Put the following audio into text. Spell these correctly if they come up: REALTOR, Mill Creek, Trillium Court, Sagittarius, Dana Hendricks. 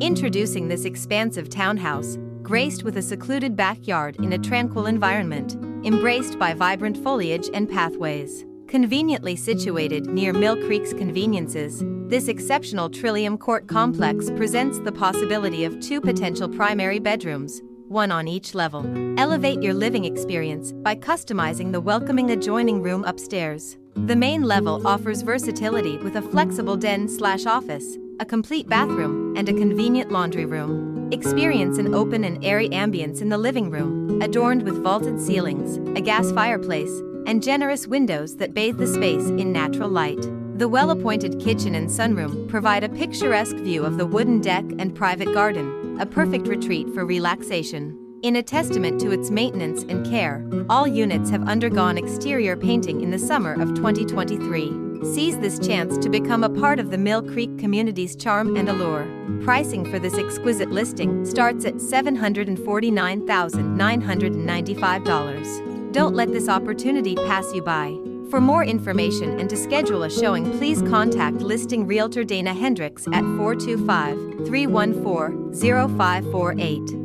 Introducing this expansive townhouse, graced with a secluded backyard in a tranquil environment, embraced by vibrant foliage and pathways. Conveniently situated near Mill Creek's conveniences, this exceptional Trillium Court complex presents the possibility of two potential primary bedrooms, one on each level. Elevate your living experience by customizing the welcoming adjoining room upstairs. The main level offers versatility with a flexible den/office, a complete bathroom, and a convenient laundry room. Experience an open and airy ambience in the living room, adorned with vaulted ceilings, a gas fireplace, and generous windows that bathe the space in natural light. The well-appointed kitchen and sunroom provide a picturesque view of the wooden deck and private garden, a perfect retreat for relaxation. In a testament to its maintenance and care, all units have undergone exterior painting in the summer of 2023. Seize this chance to become a part of the Mill Creek community's charm and allure. Pricing for this exquisite listing starts at $749,995. Don't let this opportunity pass you by. For more information and to schedule a showing, please contact listing realtor Dana Hendricks at 425-314-0548.